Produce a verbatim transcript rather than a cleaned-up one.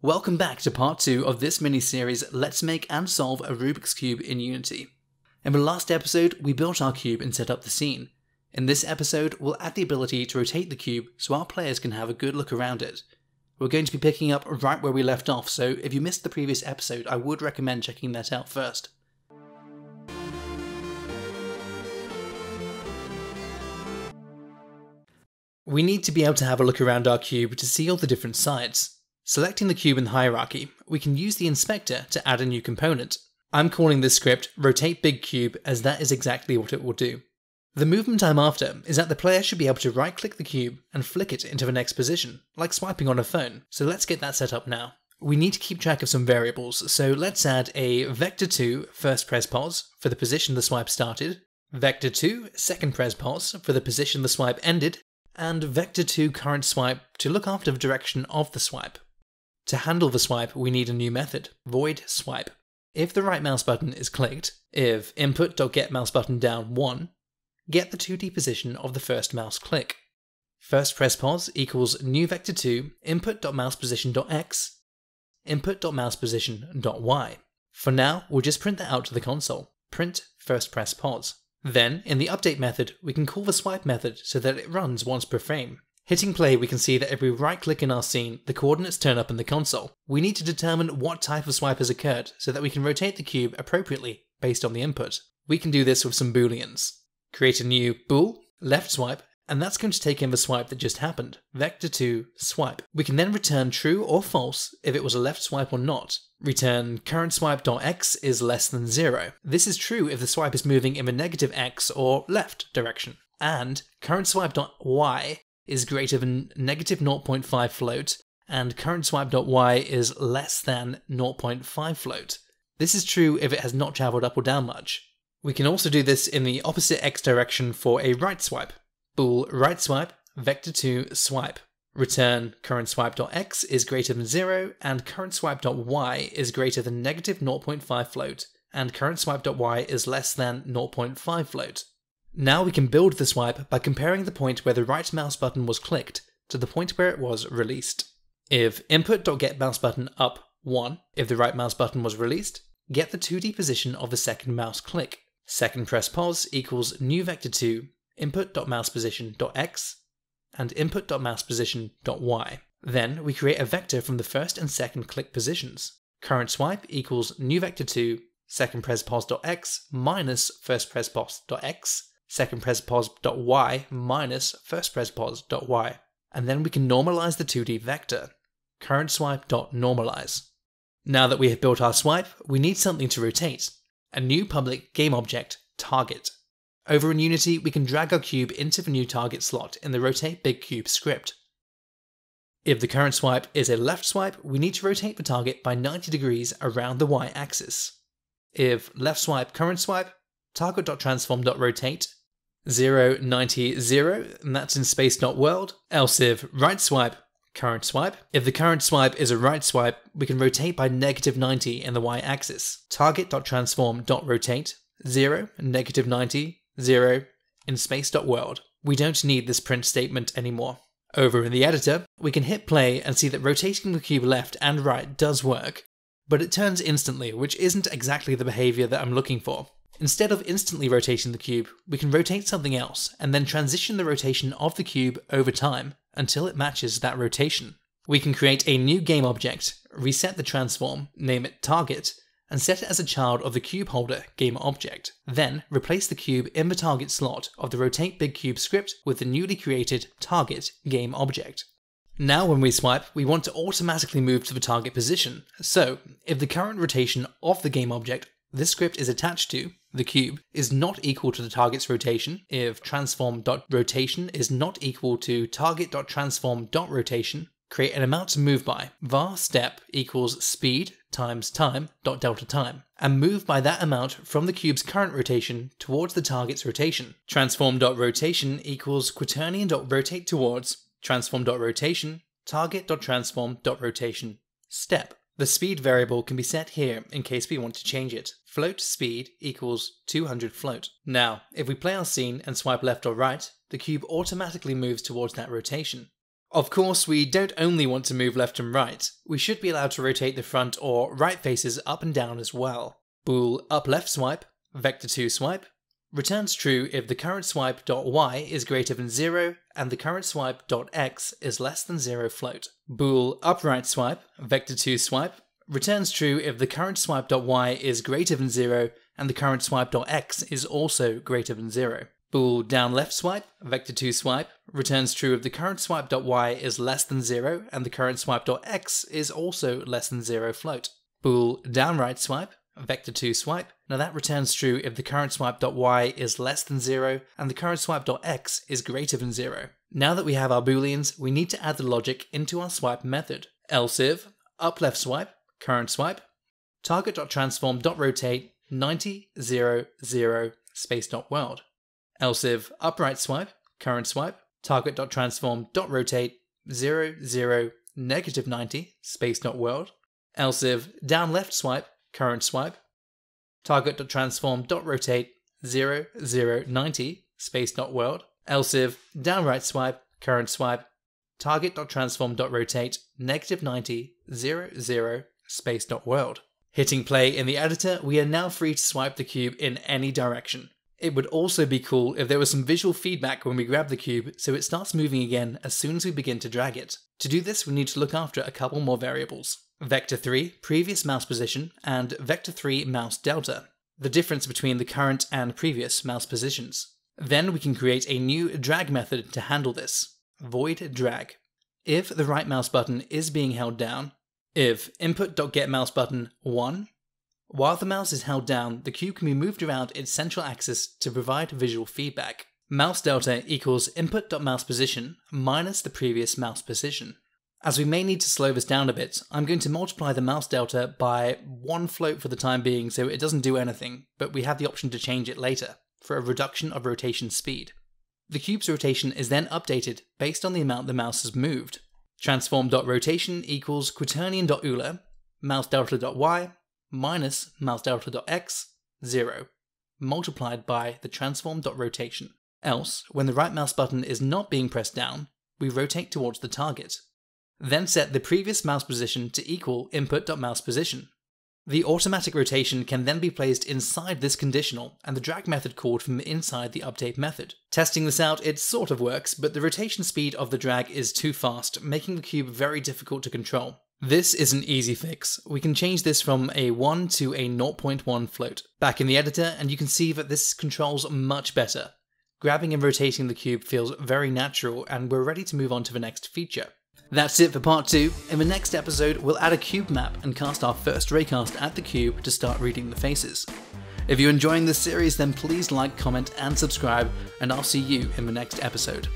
Welcome back to part two of this mini-series, Let's Make and Solve a Rubik's Cube in Unity. In the last episode, we built our cube and set up the scene. In this episode, we'll add the ability to rotate the cube so our players can have a good look around it. We're going to be picking up right where we left off, so if you missed the previous episode, I would recommend checking that out first. We need to be able to have a look around our cube to see all the different sides. Selecting the cube in the hierarchy, we can use the inspector to add a new component. I'm calling this script Rotate Big Cube as that is exactly what it will do. The movement I'm after is that the player should be able to right-click the cube and flick it into the next position, like swiping on a phone, so let's get that set up now. We need to keep track of some variables, so let's add a Vector two first pres pos for the position the swipe started, Vector two second pres pos for the position the swipe ended, and Vector two current swipe to look after the direction of the swipe. To handle the swipe, we need a new method, void swipe. If the right mouse button is clicked, if input dot get mouse button down one, get the two D position of the first mouse click. First press pause equals new vector two input dot mouse position dot x input dot mouse position dot y. For now, we'll just print that out to the console, print first press pause. Then, in the update method, we can call the swipe method so that it runs once per frame. Hitting play, we can see that if we right-click in our scene, the coordinates turn up in the console. We need to determine what type of swipe has occurred so that we can rotate the cube appropriately based on the input. We can do this with some booleans. Create a new bool, left swipe, and that's going to take in the swipe that just happened, vector two swipe. We can then return true or false if it was a left swipe or not. Return current swipe dot x is less than zero. This is true if the swipe is moving in the negative x or left direction. And current swipe dot y is greater than negative zero point five float, and current swipe dot y is less than zero point five float. This is true if it has not travelled up or down much. We can also do this in the opposite x direction for a right swipe. Bool right swipe, vector two swipe. Return current swipe dot x is greater than zero, and current swipe dot y is greater than negative zero point five float, and current swipe dot y is less than zero point five float. Now we can build the swipe by comparing the point where the right mouse button was clicked to the point where it was released. If input dot get mouse button up one, if the right mouse button was released, get the two D position of the second mouse click. Second press pause equals new vector two input dot mouse position dot x and input dot mouse position dot y. Then we create a vector from the first and second click positions. Current swipe equals new vector two second press pause dot x minus first press pause dot x second press pause dot y minus first press pause dot y, and then we can normalize the two D vector, current swipe dot normalize. Now that we have built our swipe, we need something to rotate, a new public game object, target. Over in Unity, we can drag our cube into the new target slot in the Rotate Big Cube script. If the current swipe is a left swipe, we need to rotate the target by ninety degrees around the y-axis. If left swipe, current swipe, target dot transform dot rotate zero, ninety, zero, and that's in space dot world, else if right swipe, current swipe. If the current swipe is a right swipe, we can rotate by negative ninety in the y-axis. Target dot transform dot rotate zero, negative ninety, zero, in space dot world. We don't need this print statement anymore. Over in the editor, we can hit play and see that rotating the cube left and right does work, but it turns instantly, which isn't exactly the behavior that I'm looking for. Instead of instantly rotating the cube, we can rotate something else and then transition the rotation of the cube over time until it matches that rotation. We can create a new game object, reset the transform, name it target, and set it as a child of the cube holder game object. Then replace the cube in the target slot of the Rotate Big Cube script with the newly created target game object. Now when we swipe, we want to automatically move to the target position. So if the current rotation of the game object this script is attached to, the cube, is not equal to the target's rotation, if transform dot rotation is not equal to target dot transform dot rotation, create an amount to move by, var step equals speed times time dot delta time, and move by that amount from the cube's current rotation towards the target's rotation. Transform dot rotation equals quaternion dot rotate towards, transform dot rotation, target dot transform dot rotation, step. The speed variable can be set here in case we want to change it. Float speed equals two hundred float. Now, if we play our scene and swipe left or right, the cube automatically moves towards that rotation. Of course, we don't only want to move left and right, we should be allowed to rotate the front or right faces up and down as well. Bool up left swipe, vector two swipe, returns true if the current swipe.y is greater than zero and the current swipe.x is less than zero float. Bool up right swipe, vector two swipe, returns true if the current swipe.y is greater than zero and the current swipe.x is also greater than zero. Bool down left swipe, vector two swipe, returns true if the current swipe.y is less than zero and the current swipe.x is also less than zero float. Bool down right swipe, vector two swipe, now that returns true if the current swipe.y is less than zero and the current swipe.x is greater than zero. Now that we have our booleans, we need to add the logic into our swipe method. Else if, up left swipe, current swipe, target.transform.rotate ninety, zero, zero, space.world. Else if upright swipe, current swipe, target.transform.rotate zero, zero, negative ninety, space.world. Else if down left swipe, current swipe, target.transform.rotate zero, zero, ninety, space.world. Else if down right swipe, current swipe, target.transform.rotate negative ninety, zero, zero, space.world. Hitting play in the editor, we are now free to swipe the cube in any direction. It would also be cool if there was some visual feedback when we grab the cube, so it starts moving again as soon as we begin to drag it. To do this, we need to look after a couple more variables. vector three, previous mouse position, and vector three, mouse delta, the difference between the current and previous mouse positions. Then we can create a new drag method to handle this, void drag. If the right mouse button is being held down, if input.getMouseButton one, while the mouse is held down, the cube can be moved around its central axis to provide visual feedback. Mouse delta equals input.mousePosition minus the previous mouse position. As we may need to slow this down a bit, I'm going to multiply the mouse delta by one float for the time being so it doesn't do anything, but we have the option to change it later, for a reduction of rotation speed. The cube's rotation is then updated based on the amount the mouse has moved. Transform.rotation equals quaternion.euler, mouseDelta.y, minus mouseDelta.x, zero, multiplied by the transform.rotation. Else, when the right mouse button is not being pressed down, we rotate towards the target. Then set the previous mouse position to equal input.mousePosition. The automatic rotation can then be placed inside this conditional and the drag method called from inside the update method. Testing this out, it sort of works, but the rotation speed of the drag is too fast, making the cube very difficult to control. This is an easy fix. We can change this from a one to a zero point one float. Back in the editor, and you can see that this controls much better. Grabbing and rotating the cube feels very natural, and we're ready to move on to the next feature. That's it for part two. In the next episode, we'll add a cube map and cast our first raycast at the cube to start reading the faces. If you're enjoying this series, then please like, comment, and subscribe, and I'll see you in the next episode.